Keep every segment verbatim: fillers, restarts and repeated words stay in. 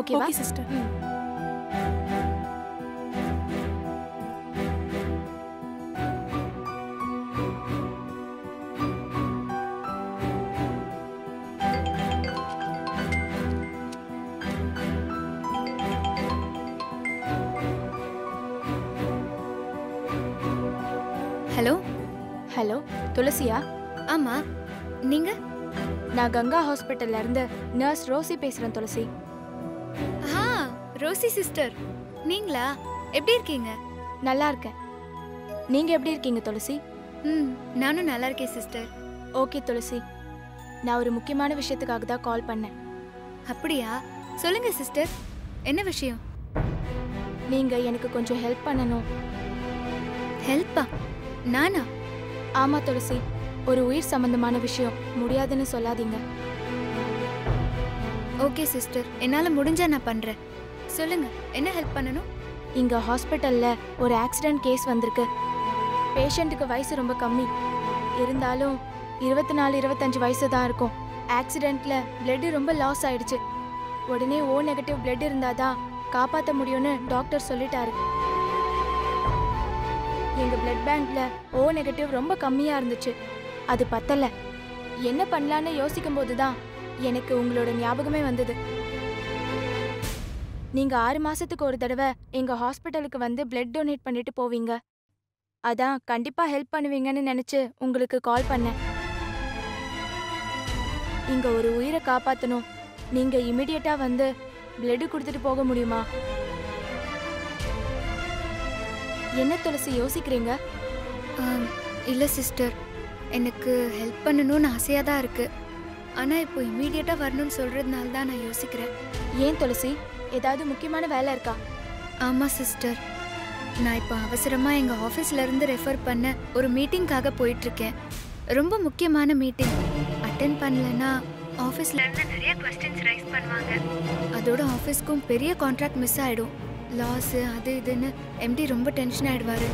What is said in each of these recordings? ओकेवा okay sister. Hello hello तुलसिया आमा नींगा ना गंगा हॉस्पिटल इरुंदु नर्स रोसी पेसुरेन तुलसी। हां रोसी सिस्टर नींगला एप्पडी इरुक्कींगा? नल्ला इरुक्केन, नींगा एप्पडी इरुक्कींगा तुलसी? हम्म नानु नल्ला इरुक्केन सिस्टर। ओके तुलसी ना ओरु मुक्कियमान विषयत्तुकाग दा कॉल पन्नेन। अप्पडिया सोल्लुंगा सिस्टर एन्न विषयम? नींगा एनक्कु कोंजम हेल्प पन्नणुम। हेल्पा? नाना? आमा तुलसी ஒரு உயிர் சம்பந்தமான விஷயம் முடியாதுன்னு சொல்லாதீங்க। ஓகே சிஸ்டர் என்னால முடிஞ்சா நான் பண்றேன்। சொல்லுங்க என்ன ஹெல்ப் பண்ணனும்? இங்க ஹாஸ்பிடல்ல ஒரு ஆக்சிடென்ட் கேஸ் வந்திருக்கு। பேஷண்ட்க்கு வயசு ரொம்ப கம்மி இருந்தாலும் இருபத்தி நான்கு இருபத்தி ஐந்து வயசு தான் இருக்கும்। ஆக்சிடென்ட்ல blood ரொம்ப லாஸ் ஆயிடுச்சு। உடனே ஓ நெகட்டிவ் blood இருந்தாதான் காப்பாத்த முடியும்னு டாக்டர் சொல்லிட்டாரு। எங்க ब्लड பேங்க்ல ஓ நெகட்டிவ் ரொம்ப கம்மியா இருந்துச்சு। அது பத்தல என்ன பண்ணலாம்னு யோசிக்கும்போது தான் எனக்கு உங்களோட ஞாபகமே வந்தது। நீங்க ஆறு மாசத்துக்கு ஒரு தடவை எங்க ஹாஸ்பிடலுக்கு வந்து ब्लड டொனேட் பண்ணிட்டு போவீங்க, அதான் கண்டிப்பா ஹெல்ப் பண்ணுவீங்கன்னு நினைச்சு உங்களுக்கு கால் பண்ணேன்। இங்க ஒரு உயிரை காப்பாத்தணும், நீங்க இமிடியேட்டா வந்து ब्लड கொடுத்துட்டு போக முடியுமா? என்ன துளசி யோசிக்கிறீங்க? இல்ல சிஸ்டர் எனக்கு ஹெல்ப் பண்ணணும்னு ஆசையா தான் இருக்கு, ஆனா இப்போ இமிடியேட்டா வரணும்னு சொல்றதுனால தான் நான் யோசிக்கிறேன்। ஏன் துளசி ஏதாவது முக்கியமான வேலை இருக்கா? ஆமா சிஸ்டர் நான் இப்போ அவசரமா எங்க ஆபீஸ்ல இருந்து ரெஃபர் பண்ண ஒரு மீட்டிங்காக போயிட்டு இருக்கேன்। ரொம்ப முக்கியமான மீட்டிங், அட்டெண்ட் பண்ணலனா ஆபீஸ்ல இருந்து நிறைய क्वेश्चंस ரைஸ் பண்ணுவாங்க, அதோட ஆபீஸ்க்கும் பெரிய கான்ட்ராக்ட் மிஸ் ஆயிடும்। லாஸ் அது இதுன்னு எம்டி ரொம்ப டென்ஷன் ஆயிடுவாரு,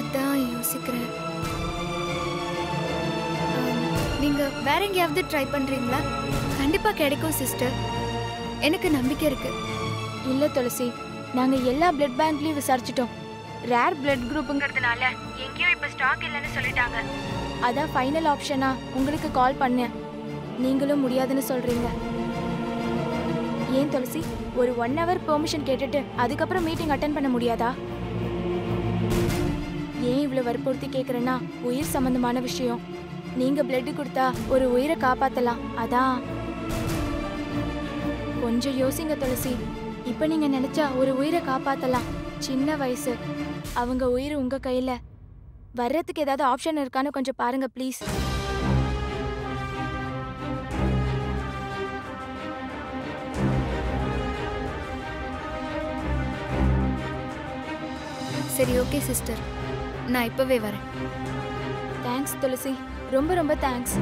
அதான் யோசிக்கிறேன்। நீங்க வேற எங்கேயாவது ட்ரை பண்றீங்களா? கண்டிப்பா கிடைக்கும் சிஸ்டர் எனக்கு நம்பிக்கை இருக்கு। இல்ல துளசி நாங்க எல்லா பிளட் பேங்க்லயும் விசாரிச்சிட்டோம், ரேர் பிளட் குரூப்ங்கிறதுனால எங்கேயும் இப்ப ஸ்டாக் இல்லைன்னு சொல்லிட்டாங்க, அதான் ஃபைனல் ஆப்ஷனா உங்களுக்கு கால் பண்ணேன்। நீங்களும் முடியாதுன்னு சொல்றீங்க। ஏன் துளசி ஒரு ஒன் ஹவர் பெர்மிஷன் கேட்டுட்டு அதுக்கப்புறம் மீட்டிங் அட்டெண்ட் பண்ண முடியாதா? ஏன் இவ்வளோ வற்புறுத்தி கேட்குறேன்னா உயிர் சம்மந்தமான விஷயம், நீங்கள் பிளட் கொடுத்தா ஒரு உயிரை காப்பாற்றலாம், அதான்। கொஞ்சம் யோசிங்க துளசி, இப்போ நீங்கள் நினச்சா ஒரு உயிரை காப்பாற்றலாம், சின்ன வயசு, அவங்க உயிர் உங்கள் கையில், வர்றதுக்கு ஏதாவது ஆப்ஷன் இருக்கான்னு கொஞ்சம் பாருங்கள் ப்ளீஸ்। சரி ஓகே சிஸ்டர் நான் இப்பவே வரேன்। தேங்க்ஸ் துளசி ரொம்ப ரொம்ப தேங்க்ஸ்।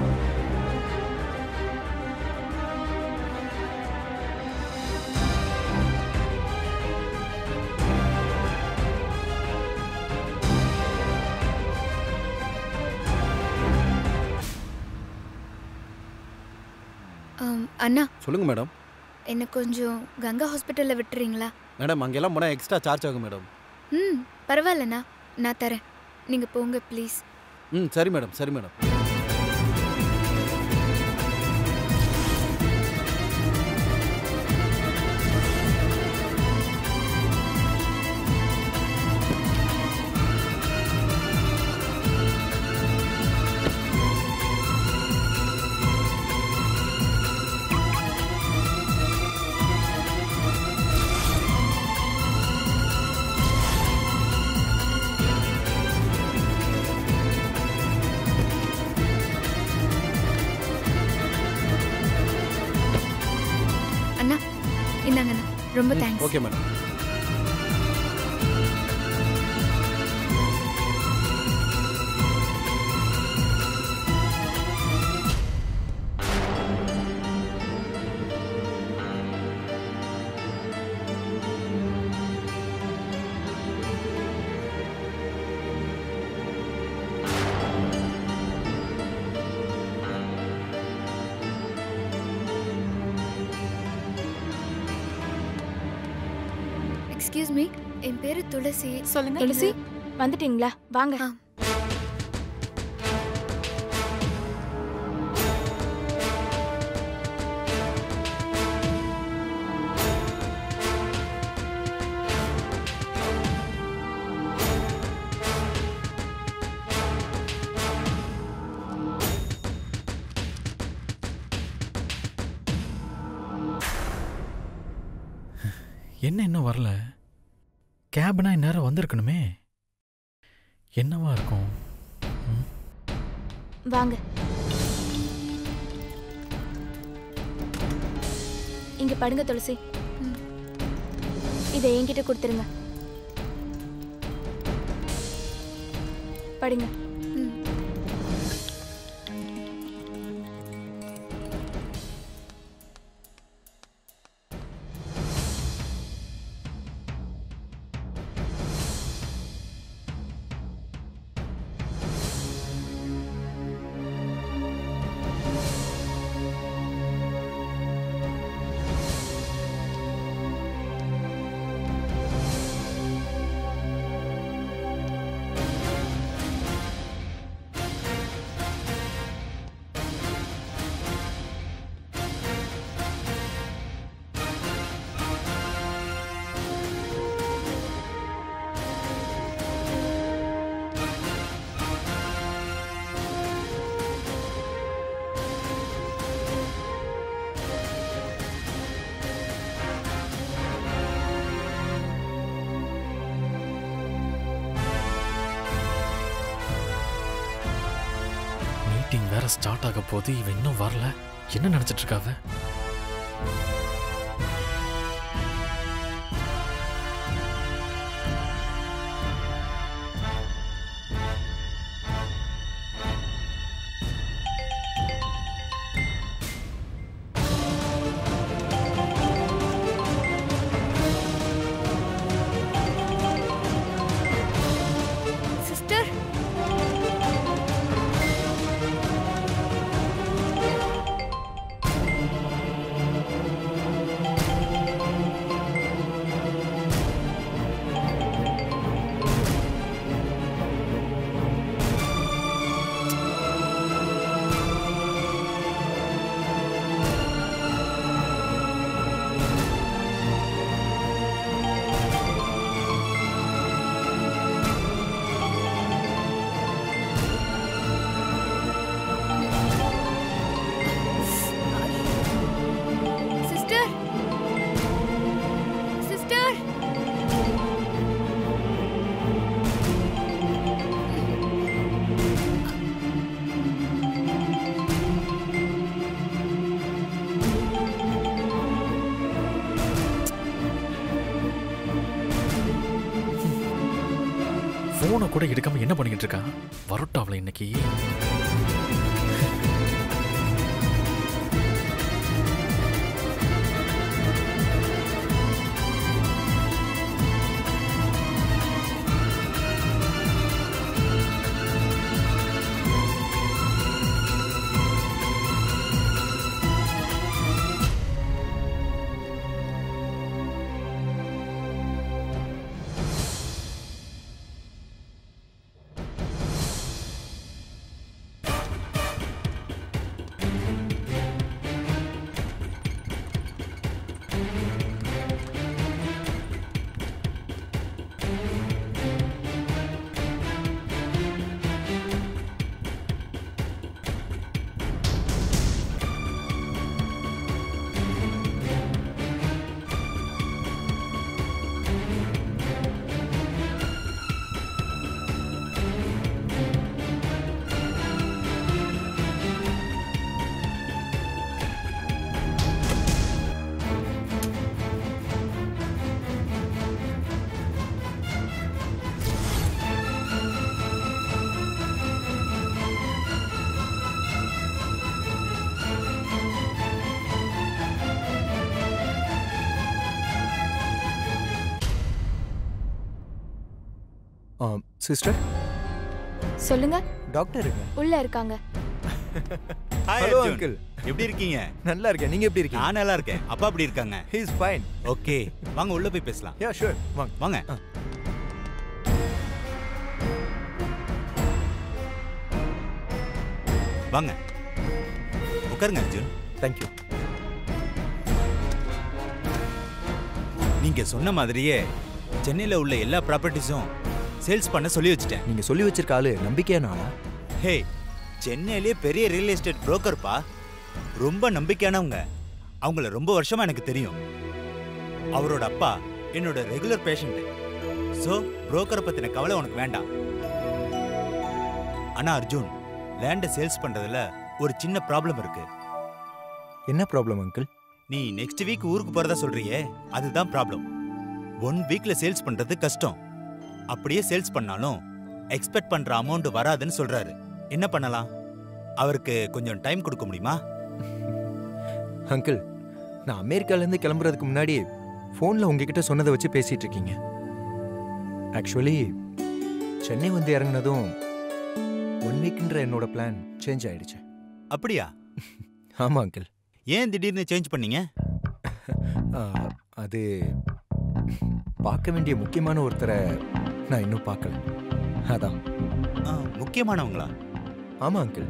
அண்ணா சொல்லுங்க மேடம் என்ன கொஞ்சம் கங்கா ஹாஸ்பிட்டல்ல விட்டுறீங்களா? மேடம் அங்க எல்லாம் போனா எக்ஸ்ட்ரா சார்ஜ் ஆகும் மேடம்। ம் பரவாயில்லண்ணா நான் தரேன் நீங்கள் போங்க ப்ளீஸ்। ம் சரி மேடம் சரி மேடம்। ரொம்ப thanks. Okay madam. Excuse me, என் பேரு துளசி. சொல்லுங்க. துளசி, வந்துட்டீங்களா? வாங்க. என்ன இன்னும் வரல? கேப்னா இந்நேரம் வந்திருக்கணுமே, என்னவா இருக்கும்? வாங்க இங்க படுங்க. துளசி, இதை என்கிட்ட கொடுத்துருங்க. படுங்க. வேற ஸ்டார்ட் ஆக போது, இவ இன்னும் வரல, என்ன நினைச்சிட்டு இருக்காவ? போன கூட எடுக்காம என்ன பண்ணிக்கிட்டு இருக்கா? வரட்டும் அவளை இன்னைக்கு. சிஸ்டர், சொல்லுங்க. டாக்டர் உள்ள இருக்காங்க. हेलो अंकल எப்படி இருக்கீங்க? நல்லா இருக்கேன். நீங்க எப்படி இருக்கீங்க? நான் நல்லா இருக்கேன். அப்பா எப்படி இருக்காங்க? He is fine. ஓகே, வாங்க உள்ள போய் பேசலாம். யா ஷூர், வாங்க வாங்க. வாங்க உட்காருங்க அர்ஜுன். Thank you. நீங்க சொன்ன மாதிரியே சென்னையில உள்ள எல்லா ப்ராப்பர்ட்டிஸும் சேல்ஸ் பண்ண சொல்லி வச்சிட்டேன். நீங்க சொல்லி வச்சிருக்க ஆளு நம்பிக்கையானவனா? ஹே, சென்னையிலே பெரிய ரியல் எஸ்டேட் புரோக்கர்ப்பா. ரொம்ப நம்பிக்கையானவங்க. அவங்கள ரொம்ப வருஷமா எனக்கு தெரியும். அவரோட அப்பா என்னோட ரெகுலர் பேஷண்ட். ஸோ புரோக்கரை பற்றின கவலை உனக்கு வேண்டாம். ஆனால் அர்ஜுன், லேண்டை சேல்ஸ் பண்ணுறதுல ஒரு சின்ன ப்ராப்ளம் இருக்கு. என்ன ப்ராப்ளம் அங்கிள்? நீ நெக்ஸ்ட் வீக் ஊருக்கு போகிறதா சொல்கிறியே, அதுதான் ப்ராப்ளம். ஒன் வீக்கில் சேல்ஸ் பண்ணுறது கஷ்டம். அப்படியே சேல்ஸ் பண்ணாலும் எக்ஸ்பெக்ட் பண்ணுற அமௌண்ட் வராதுன்னு சொல்கிறாரு. என்ன பண்ணலாம்? அவருக்கு கொஞ்சம் டைம் கொடுக்க முடியுமா? அங்கிள், நான் அமெரிக்காலேருந்து கிளம்புறதுக்கு முன்னாடி ஃபோனில் உங்ககிட்ட சொன்னதை வச்சு பேசிகிட்டு இருக்கீங்க. ஆக்சுவலி சென்னை வந்து இறங்கினதும் ஒன் வீக்குன்ற என்னோட பிளான் சேஞ்ச் ஆகிடுச்சு. அப்படியா? ஆமாம் அங்கிள். ஏன் திடீர்னு சேஞ்ச் பண்ணீங்க? அது பார்க்க வேண்டிய முக்கியமான ஒருத்தரை நான் இன்னும் பார்க்கல. அதான். முக்கியமானவங்களா? ஆமாம் அங்கிள்,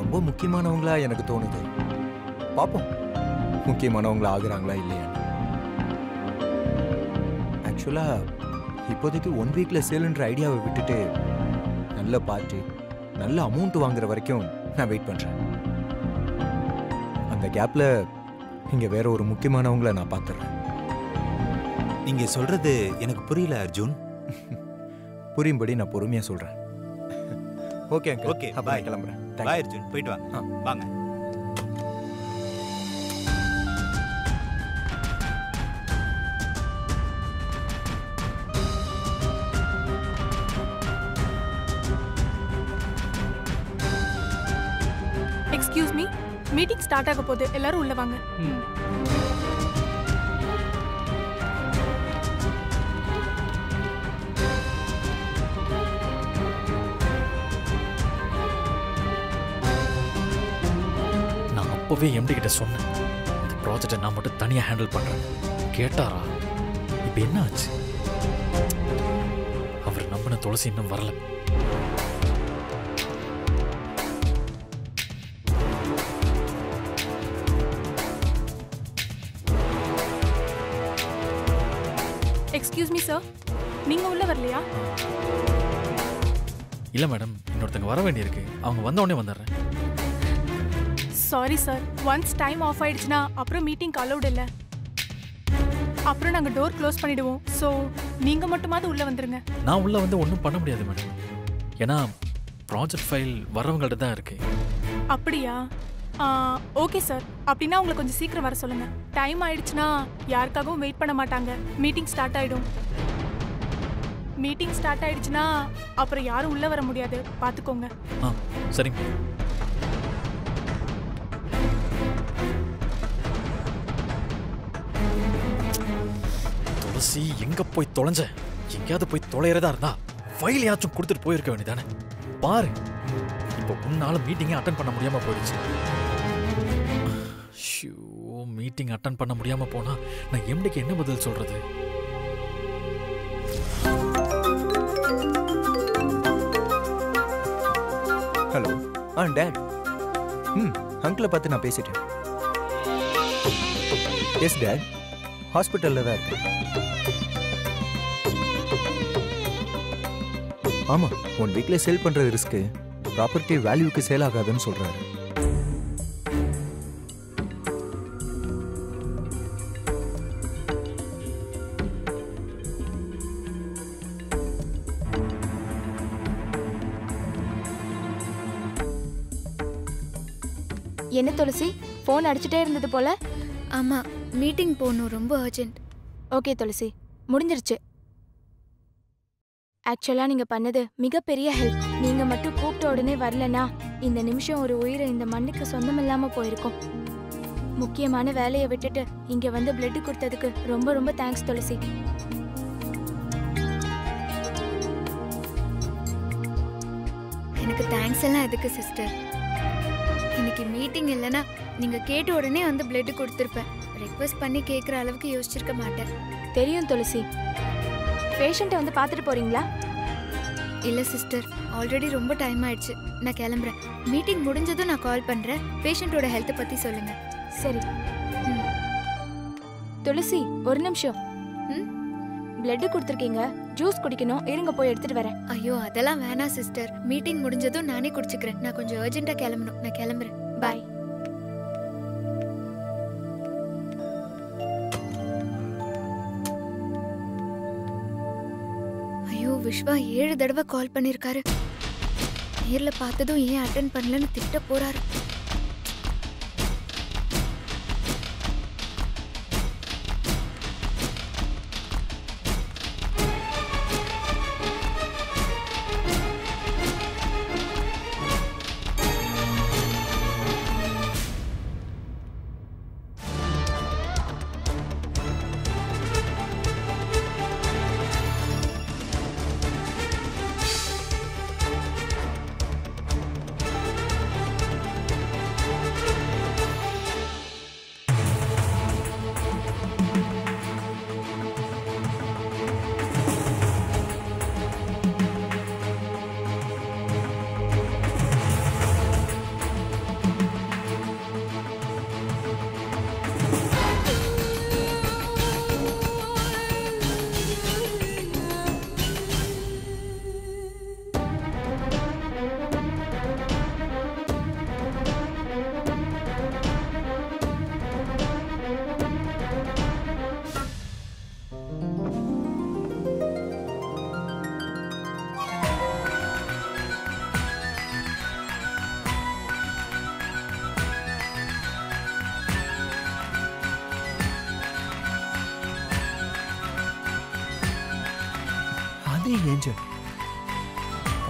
ரொம்ப முக்கியமானவங்களா எனக்கு தோணுது. பார்ப்போம் முக்கியமானவங்களா ஆகுறாங்களா இல்லையா. ஆக்சுவலாக இப்போதைக்கு ஒன் வீக்கில் சேலுன்ற ஐடியாவை விட்டுட்டு நல்ல பார்ட்டி நல்ல அமௌண்ட் வாங்குற வரைக்கும் நான் வெயிட் பண்ணுறேன். அந்த கேப்பில் இங்கே வேற ஒரு முக்கியமானவங்கள நான் பார்த்துறேன். நீங்கள் சொல்கிறது எனக்கு புரியல அர்ஜுன். புரியும்படி நான் பொறுமையாக சொல்கிறேன். Okay okay, bye. கிளம்புறேன். பாய் அர்ஜுன், போயிட்டு வாங்க. வாங்க. எக்ஸ்கியூஸ் மீ, மீட்டிங் ஸ்டார்ட் ஆக போகுது, எல்லாரும் உள்ள வாங்க. அப்போவே எம்டி கிட்ட சொன்னேன், இந்த ப்ராஜெக்டை நான் மட்டும் தனியாக ஹேண்டில் பண்ணுறேன். கேட்டாரா? இப்போ என்ன ஆச்சு? அவர் நம்பின துளசி இன்னும் வரல. எக்ஸ்கியூஸ் மீ சார், நீங்கள் உள்ளே வரலையா? இல்லை மேடம், இன்னொருத்தங்க வர வேண்டியிருக்கு. அவங்க வந்த உடனே வந்துடுறேன். Sorry sir, once time off ஆயிடுச்சுன்னா அப்புறம் மீட்டிங் அலௌட் இல்லை. அப்புறம் நாங்கள் டோர் க்ளோஸ் பண்ணிடுவோம். ஸோ நீங்கள் மட்டுமாவது உள்ளே வந்துடுங்க. நான் உள்ளே வந்து ஒன்றும் பண்ண முடியாது மேடம், ஏன்னா ப்ராஜெக்ட் ஃபைல் வரவங்கள்ட்ட தான் இருக்கு. அப்படியா? ஓகே சார், அப்படின்னா உங்களை கொஞ்சம் சீக்கிரம் வர சொல்லுங்கள். டைம் ஆயிடுச்சுன்னா யாருக்காகவும் வெயிட் பண்ண மாட்டாங்க. மீட்டிங் ஸ்டார்ட் ஆகிடும். மீட்டிங் ஸ்டார்ட் ஆயிடுச்சுன்னா அப்புறம் யாரும் உள்ளே வர முடியாது, பார்த்துக்கோங்க. ஆ சரிங்க. துளசி எங்க போய் தொலைஞ்ச? எங்கேயாவது போய் தொலைறதா இருந்தா ஃபைலையாச்சும் கொடுத்துட்டு போயிருக்க வேண்டியதானே. பாரு, இப்போ உன்னால மீட்டிங்கை அட்டெண்ட் பண்ண முடியாம போயிடுச்சு. ஷூ, மீட்டிங் அட்டெண்ட் பண்ண முடியாம போனா நான் எம்டிக்கு என்ன பதில் சொல்றது? ஹலோ. ஆ டேட், ம் அங்கிளை பார்த்து நான் பேசிட்டேன். எஸ் டேட், ஹாஸ்பிட்டல்ல தான் இருக்கு. ஆமா, ஒன் வீக்ல சேல் பண்றது ரிஸ்க். ப்ராப்பர்ட்டி வேல்யூக்கு சேல் ஆகாதுன்னு சொல்றாரு. என்ன துளசி, போன் அடிச்சுட்டே இருந்தது போல. ஆமா, மீட்டிங் போகணும், ரொம்ப அர்ஜென்ட். ஓகே துளசி, முடிஞ்சிருச்சு. ஆக்சுவலாக நீங்கள் பண்ணது மிகப்பெரிய ஹெல்ப். நீங்கள் மட்டும் கூப்பிட்ட உடனே வரலன்னா இந்த நிமிஷம் ஒரு உயிரை இந்த மண்ணுக்கு சொந்தம் இல்லாமல் போயிருக்கும். முக்கியமான வேலையை விட்டுட்டு இங்கே வந்து பிளட் கொடுத்ததுக்கு ரொம்ப ரொம்ப தேங்க்ஸ் துளசி. எனக்கு தேங்க்ஸ் எல்லாம் எதுக்கு சிஸ்டர்? இன்னைக்கு மீட்டிங் இல்லனா நீங்க கேட்ட உடனே வந்து பிளட் கொடுத்திருப்பேன். ரிக்வெஸ்ட் பண்ணி கேக்குற அளவுக்கு யோசிச்சிருக்க மாட்டேன். தெரியும் துளசி. பேஷண்ட்ட வந்து பாத்துட்டு போறீங்களா? இல்ல சிஸ்டர், ஆல்ரெடி ரொம்ப டைம் ஆயிடுச்சு. நான் கிளம்பறேன். மீட்டிங் முடிஞ்சதும் நான் கால் பண்றேன். பேஷண்டோட ஹெல்த் பத்தி சொல்லுங்க. சரி. துளசி ஒரு நிமிஷம். ம். ब्लड குடுத்துக்கிங்க, ஜூஸ் குடிக்கணும். இருங்க போய் எடுத்துட்டு வரேன். ஐயோ அதெல்லாம் வேணா சிஸ்டர், மீட்டிங் முடிஞ்சதும் நானே குடிச்சுக்கிறேன். நான் கொஞ்சம் अर्जेंटா கிளம்பணும். நான் கிளம்பறேன். பை. ஐயோ விஷ்வா ஏழு தடவை கால் பண்ணிருக்காரு. நேர்ல பார்த்ததும் ஏன் அட்டெண்ட் பண்ணலன்னு திட்ட போறாரு.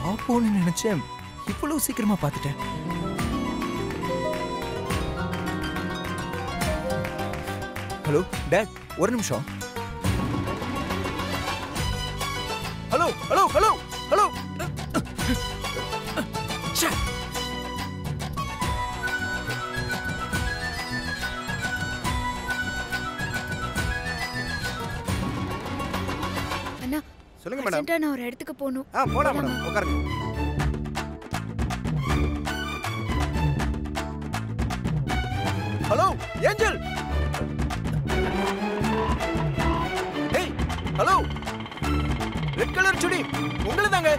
பாப்போன்னு நினைச்சேன், இவ்வளவு சீக்கிரமா பார்த்துட்டேன். ஹலோ டாட், ஒரு நிமிஷம். ஹலோ ஹலோ ஹலோ ஹலோ சொல்லுங்க மேடம். சென்டர் நான் ஒரு இடத்துக்கு போணும். ஆ போலாம் மேடம், உட்காருங்க. Hello Angel. ஏய் ஹலோ, ரெட் கலர் சுடி உங்களுக்கு தாங்க.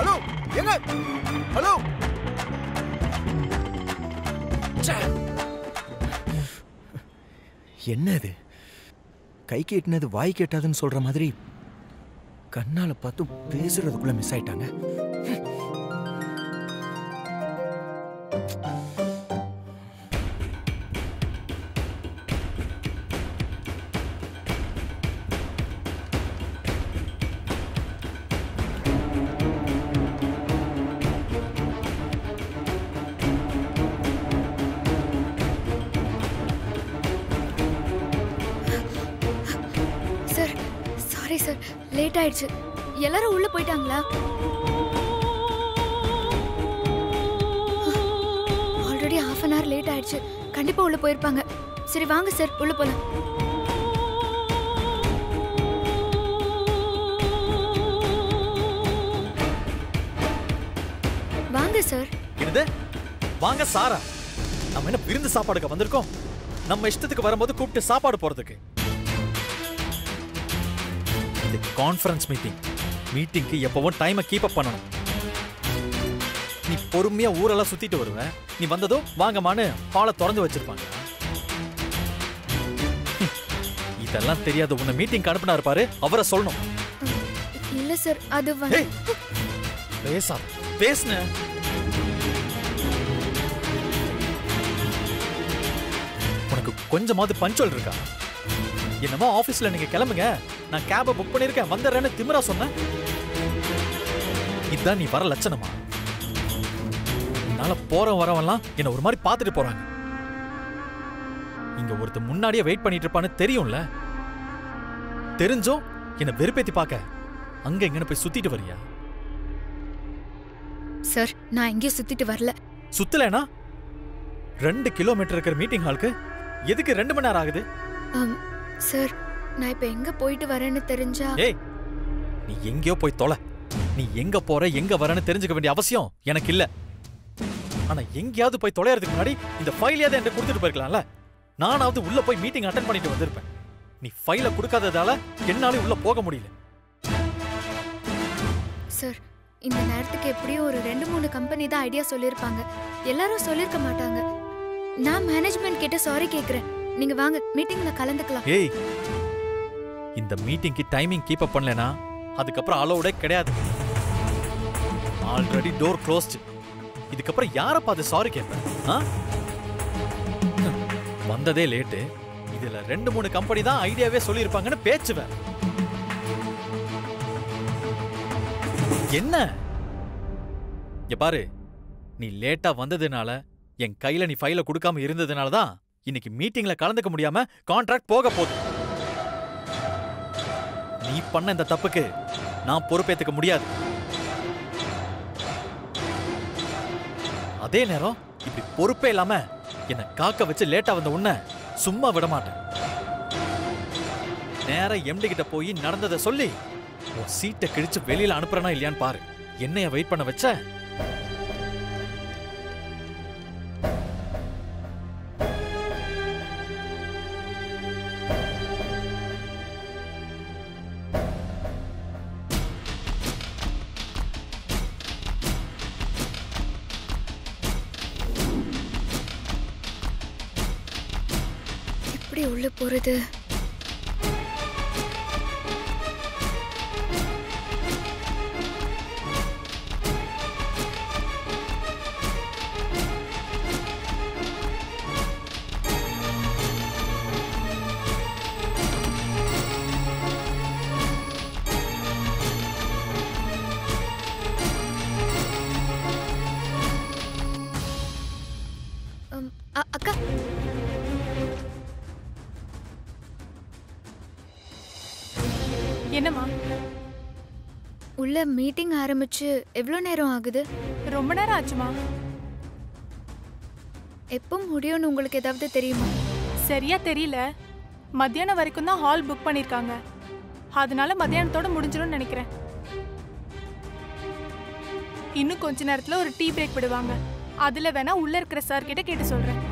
ஹலோ எங்க? ஹலோ என்னது கை கேட்டினது வாய் கேட்டாதுன்னு சொல்ற மாதிரி கண்ணால பார்த்து பேசுறதுக்குள்ள மிஸ் ஆயிட்டாங்க. எல்லாரும் உள்ள போயிட்டாங்களா? Already half an hour late ஆயிடுச்சு. கண்டிப்பா உள்ள போயிருப்பாங்க. சரி வாங்க சார் உள்ள போலாம். வாங்க சார். என்னது வாங்க சாரா? நம்ம என்ன விருந்து சாப்பாடுக்கு வந்திருக்கோம்? நம்ம இஷ்டத்துக்கு வரும்போது கூப்பிட்டு சாப்பாடு போறதுக்கு கான்ஃபரன்ஸ் மீட்டிங். மீட்டிங்க்கு எப்பவும் டைமை கீப் அப் பண்ணணும். நீ பொறுமையா ஊரெல்லாம் சுத்திட்டு வருவேன். நீ வந்ததும் வாங்கம்மான்னு ஹாலை திறந்து வச்சிருப்பாங்க. இதெல்லாம் தெரியாது. உன்னை மீட்டிங்க்கு அனுப்புனாரு பாரு, அவரை சொல்லணும். இல்ல சார் அது பேசா பேசுன உனக்கு கொஞ்சமாவது பஞ்சல் இருக்கா? என்னமோ ஆபீஸ்ல நீங்க கிளம்புங்க, நான் கேபை புக் பண்ணிருக்கேன் வந்துடுறேன்னு திமிரா சொன்னேன். இதுதான் நீ வர லட்சணமா? என்னால போற வரவெல்லாம் என்ன ஒரு மாதிரி பார்த்துட்டு போறாங்க. இங்க ஒருத்தர் முன்னாடியே வெயிட் பண்ணிட்டு இருப்பான்னு தெரியும்ல, தெரிஞ்சும் என்ன வெறுப்பேத்தி பார்க்க அங்க எங்கன்னு போய் சுத்திட்டு வரியா? சார் நான் எங்கேயும் சுத்திட்டு வரல. சுத்தலைனா ரெண்டு கிலோமீட்டர் இருக்கிற மீட்டிங் ஹாலுக்கு எதுக்கு ரெண்டு மணி நேரம் ஆகுது? சார் நான் இப்ப எங்க போயிட்டு வரேன்னு தெரிஞ்சா? ஏய் நீ எங்கயோ போய் தொலை. நீ எங்க போற எங்க வரேன்னு தெரிஞ்சுக்க வேண்டிய அவசியம் எனக்கு இல்ல. ஆனா எங்கயாவது போய் தொலைறதுக்கு முன்னாடி இந்த ஃபைலையாவது என்கிட்ட கொடுத்துட்டு போயிருக்கலாம்ல. நானாவது உள்ள போய் மீட்டிங் அட்டெண்ட் பண்ணிட்டு வந்திருப்பேன். நீ ஃபைலை கொடுக்காததால என்னால உள்ள போக முடியல. சார் இந்த நேரத்துக்கு எப்படியும் ஒரு ரெண்டு மூணு கம்பெனி தான் ஐடியா சொல்லியிருப்பாங்க. எல்லாரும் சொல்லிருக்க மாட்டாங்க. நான் மேனேஜ்மெண்ட் கிட்ட சாரி கேக்குறேன். நீங்க வாங்க மீட்டிங்ல கலந்துக்கலாம். ஏய் இந்த மீட்டிங்க்கு டைமிங் கீப் அப் பண்ணலனா அதுக்கு அப்புறம் அலோடே கிடையாது. Already door closed. இதுக்கு அப்புறம் யாரை பார்த்து சாரி கேட்பேன்? வந்ததே லேட்டு. இதுல ரெண்டு மூணு கம்பெனி தான் ஐடியாவே சொல்லியிருப்பாங்கன்னு பேச்சுவேன். என்ன இங்க பாரு, நீ லேட்டா வந்ததுனால என் கையில நீ ஃபைல கொடுக்காம இருந்ததுனால தான் இன்னைக்கு மீட்டிங்ல கலந்துக்க முடியாம கான்ட்ராக்ட் போக போகுது. நீ பண்ண இந்த தப்புக்கு நான் பொறுப்பேற்றுக்க முடியாது. அதே நேரம் இப்படி பொறுப்பே இல்லாம என்னை காக்க வச்சு லேட்டா வந்த உன்னை சும்மா விட மாட்டேன். நேரா எம்டி கிட்ட போய் நடந்ததை சொல்லி உன் சீட்டை கிழிச்சு வெளியில அனுப்புறனா இல்லையான்னு பாரு. என்னைய வெயிட் பண்ண வச்ச? எப்படி உள்ள போறது? அக்கா என்னமா உள்ள மீட்டிங் ஆரம்பிச்சு எவ்வளவு நேரம் ஆகுது? ரொம்ப நேரம் ஆச்சுமா. எப்போ முடியும்னு உங்களுக்கு ஏதாவது தெரியுமா? சரியா தெரியல. மத்தியானம் வரைக்கும் தான் ஹால் புக் பண்ணிருக்காங்க. அதனால மத்தியானத்தோட முடிஞ்சிடும் நினைக்கிறேன். இன்னும் கொஞ்ச நேரத்துல ஒரு டீ பிரேக் விடுவாங்க. அதுல வேணா உள்ள இருக்கிற சார் கிட்ட கேட்டு சொல்றேன்.